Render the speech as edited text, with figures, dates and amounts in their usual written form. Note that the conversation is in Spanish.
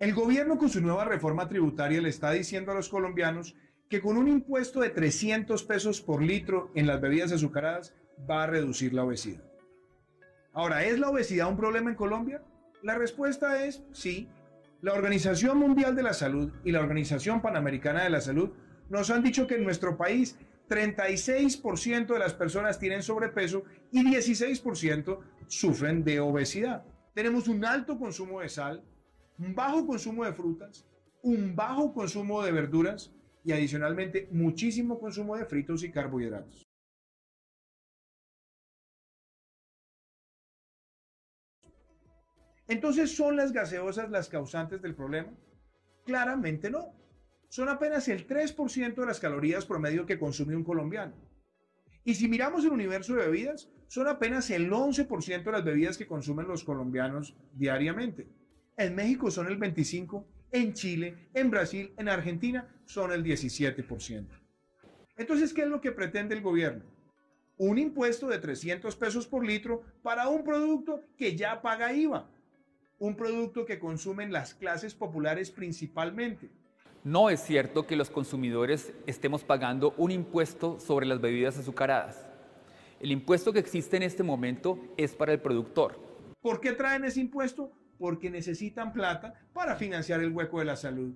El gobierno con su nueva reforma tributaria le está diciendo a los colombianos que con un impuesto de 300 pesos por litro en las bebidas azucaradas va a reducir la obesidad. Ahora, ¿es la obesidad un problema en Colombia? La respuesta es sí. La Organización Mundial de la Salud y la Organización Panamericana de la Salud nos han dicho que en nuestro país 36% de las personas tienen sobrepeso y 16% sufren de obesidad. Tenemos un alto consumo de sal, un bajo consumo de frutas, un bajo consumo de verduras y adicionalmente muchísimo consumo de fritos y carbohidratos. Entonces, ¿son las gaseosas las causantes del problema? Claramente no. Son apenas el 3% de las calorías promedio que consume un colombiano. Y si miramos el universo de bebidas, son apenas el 11% de las bebidas que consumen los colombianos diariamente. En México son el 25%, en Chile, en Brasil, en Argentina son el 17%. Entonces, ¿qué es lo que pretende el gobierno? Un impuesto de 300 pesos por litro para un producto que ya paga IVA. Un producto que consumen las clases populares principalmente. No es cierto que los consumidores estemos pagando un impuesto sobre las bebidas azucaradas. El impuesto que existe en este momento es para el productor. ¿Por qué traen ese impuesto? Porque necesitan plata para financiar el hueco de la salud.